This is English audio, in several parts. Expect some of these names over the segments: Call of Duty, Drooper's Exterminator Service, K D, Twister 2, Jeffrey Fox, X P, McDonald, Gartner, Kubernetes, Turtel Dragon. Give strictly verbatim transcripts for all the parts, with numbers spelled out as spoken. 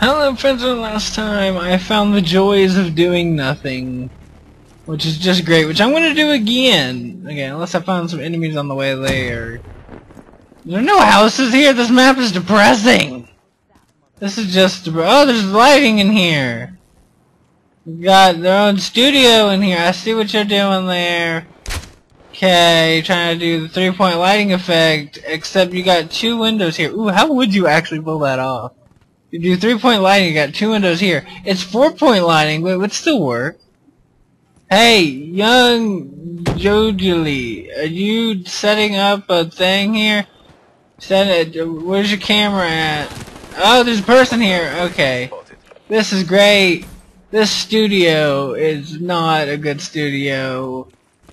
Hello friends, from last time I found the joys of doing nothing, which is just great, which I'm gonna do again. Okay, unless I find some enemies on the way there. There are no houses here, this map is depressing! This is just dep- oh, there's lighting in here! We've got their own studio in here, I see what you're doing there. Okay, trying to do the three-point lighting effect, except you got two windows here. Ooh, how would you actually pull that off? You do three-point lighting, you got two windows here. It's four-point lighting, but it would still work. Hey, young Jojuli, are you setting up a thing here? Set it, where's your camera at? Oh, there's a person here, okay. This is great. This studio is not a good studio.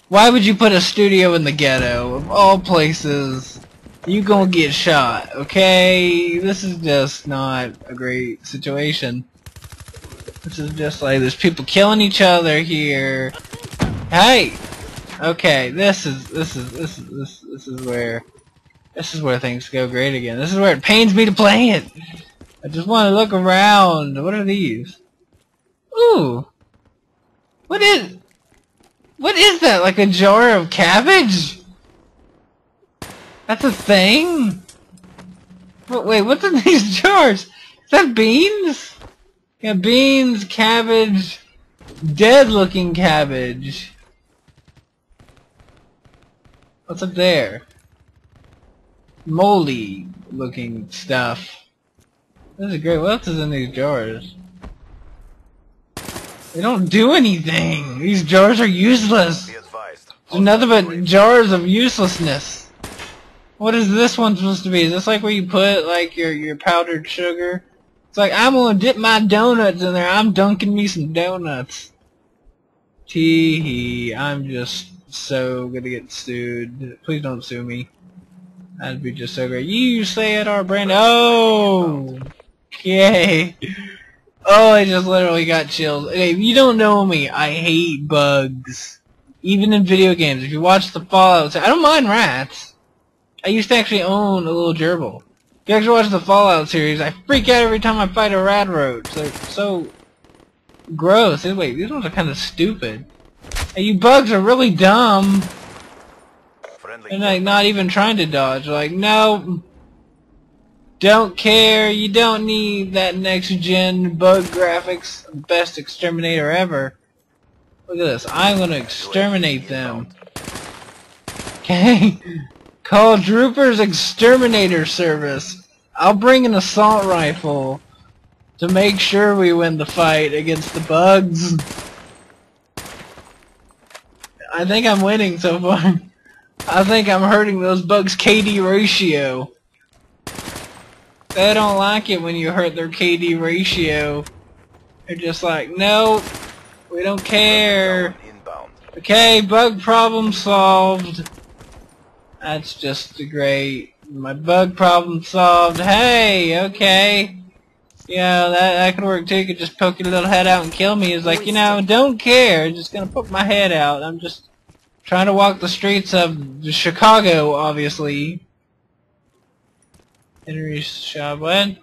Why would you put a studio in the ghetto? Of all places, you gonna get shot, okay? This is just not a great situation. This is just like, there's people killing each other here. Hey! Okay, this is, this is, this is, this, this is where, this is where things go great again. This is where it pains me to play it! I just wanna look around. What are these? Ooh! What is... What is that? Like a jar of cabbage? That's a thing? What, wait, what's in these jars? Is that beans? Yeah, beans, cabbage, dead-looking cabbage. What's up there? Moldy-looking stuff. This is great. What else is in these jars? They don't do anything! These jars are useless! There's nothing but jars of uselessness! What is this one supposed to be? Is this like where you put like your, your powdered sugar? It's like, I'm gonna dip my donuts in there, I'm dunking me some donuts! Tee hee, I'm just so gonna get sued. Please don't sue me. That'd be just so great. You said our brand- oh! Yay! Oh, I just literally got chills. Hey, if you don't know me, I hate bugs. Even in video games. If you watch the Fallout, I don't mind rats. I used to actually own a little gerbil. If you actually watch the Fallout series, I freak out every time I fight a rat roach. They're so gross. Hey, wait, these ones are kind of stupid. Hey, you bugs are really dumb. Friendly. They're like not even trying to dodge. They're like, no. Don't care, you don't need that next-gen bug graphics, best exterminator ever. Look at this, I'm gonna exterminate them. Okay? Call Drooper's Exterminator Service. I'll bring an assault rifle to make sure we win the fight against the bugs. I think I'm winning so far. I think I'm hurting those bugs' K D ratio. They don't like it when you hurt their K D ratio. They're just like, no, we don't care. Okay, bug problem solved. That's just great. My bug problem solved. Hey, okay. Yeah, that, that could work too. You could just poke your little head out and kill me. It's like, you know, don't care. I'm just gonna poke my head out. I'm just trying to walk the streets of Chicago, obviously. Henry's shop, what?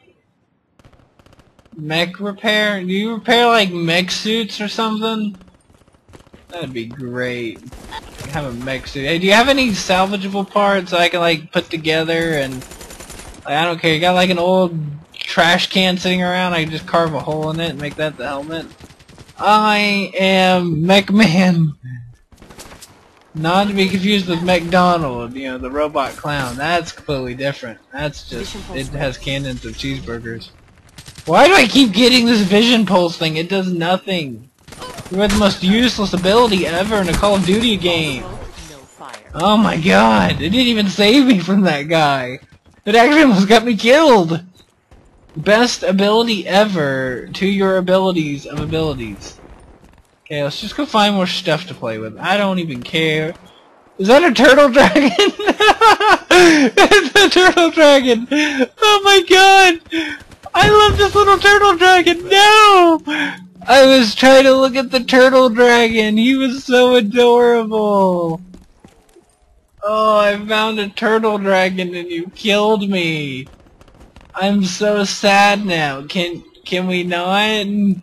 Mech repair? Do you repair like mech suits or something? That'd be great. I have a mech suit. Hey, do you have any salvageable parts I can like put together and like, I don't care, you got like an old trash can sitting around, I can just carve a hole in it and make that the helmet? I am Mech Man. Not to be confused with McDonald, you know, the robot clown. That's completely different. That's just, it has cannons of cheeseburgers. Why do I keep getting this vision pulse thing? It does nothing. You have the most useless ability ever in a Call of Duty game. Oh my god, it didn't even save me from that guy. It actually almost got me killed. Best ability ever to your abilities of abilities. Okay, let's just go find more stuff to play with. I don't even care. Is that a turtle dragon? It's a turtle dragon! Oh my god! I love this little turtle dragon! No! I was trying to look at the turtle dragon! He was so adorable! Oh, I found a turtle dragon and you killed me! I'm so sad now. Can Can we not? I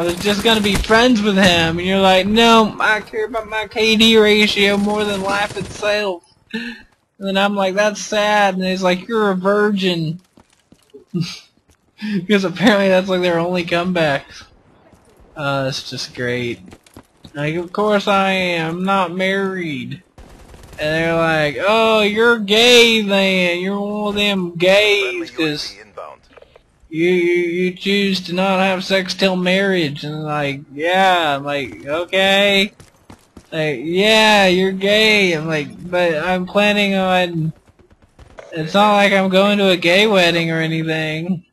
was just gonna be friends with him, and you're like, no, I care about my K D ratio more than life itself. And then I'm like, that's sad, and he's like, you're a virgin. Because apparently that's like their only comebacks. Uh, it's just great. Like, of course I am, I'm not married. And they're like, oh, you're gay then, you're one of them gays, because you, you, you choose to not have sex till marriage, and like, yeah, I'm like, okay, like, yeah, you're gay, I'm like, but I'm planning on, it's not like I'm going to a gay wedding or anything.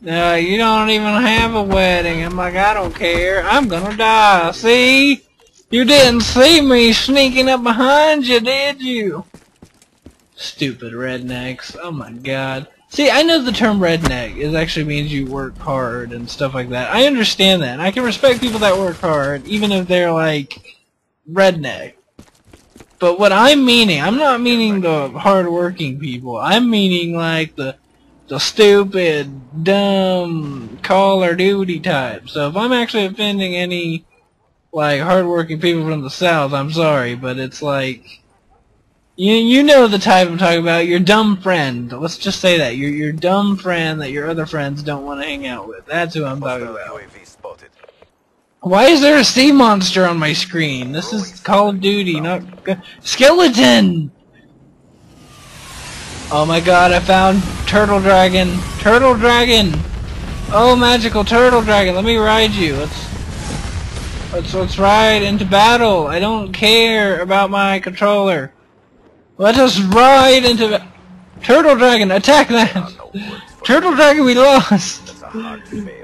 No, you don't even have a wedding. I'm like, I don't care. I'm gonna die. See? You didn't see me sneaking up behind you, did you? Stupid rednecks. Oh my god. See, I know the term redneck is actually means you work hard and stuff like that. I understand that. I can respect people that work hard, even if they're like redneck. But what I'm meaning, I'm not meaning the hard-working people. I'm meaning like the the stupid, dumb Call of Duty type. So if I'm actually offending any, like, hardworking people from the South, I'm sorry, but it's like, you you know the type I'm talking about, your dumb friend. Let's just say that, your your dumb friend that your other friends don't want to hang out with. That's who I'm talking about. Why is there a sea monster on my screen? This is Call of Duty, not skeleton. Oh my god, I found Turtel Dragon. Turtel Dragon! Oh, magical Turtel Dragon, let me ride you. Let's, let's, let's ride into battle. I don't care about my controller. Let us ride into battle. Turtel Dragon, attack that! Turtel Dragon, we lost!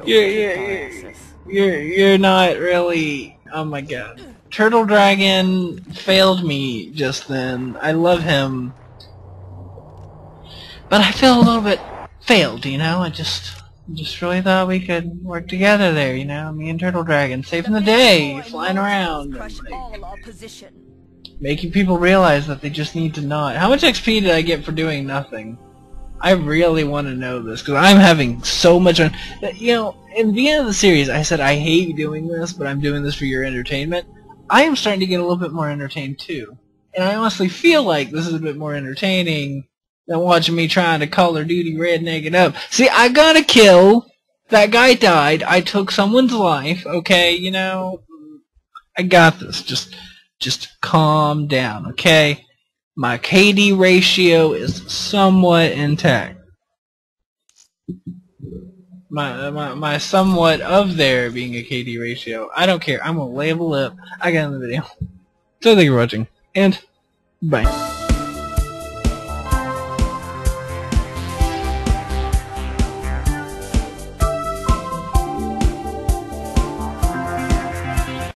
You're, you're, you're, you're not really... Oh my god. Turtel Dragon failed me just then. I love him. But I feel a little bit failed, you know? I just just really thought we could work together there, you know? Me and Turtel Dragon, saving the day, flying around, and, like, making people realize that they just need to not... How much X P did I get for doing nothing? I really want to know this, because I'm having so much fun. You know, in the end of the series, I said, I hate doing this, but I'm doing this for your entertainment. I am starting to get a little bit more entertained, too. And I honestly feel like this is a bit more entertaining than watching me trying to Call of Duty redneck it up. See, I got a kill. That guy died. I took someone's life. Okay, you know, I got this. Just, just calm down. Okay, my K D ratio is somewhat intact. My, my, my somewhat of there being a K D ratio. I don't care. I'm gonna level up. I got another video. So thank you for watching, and bye.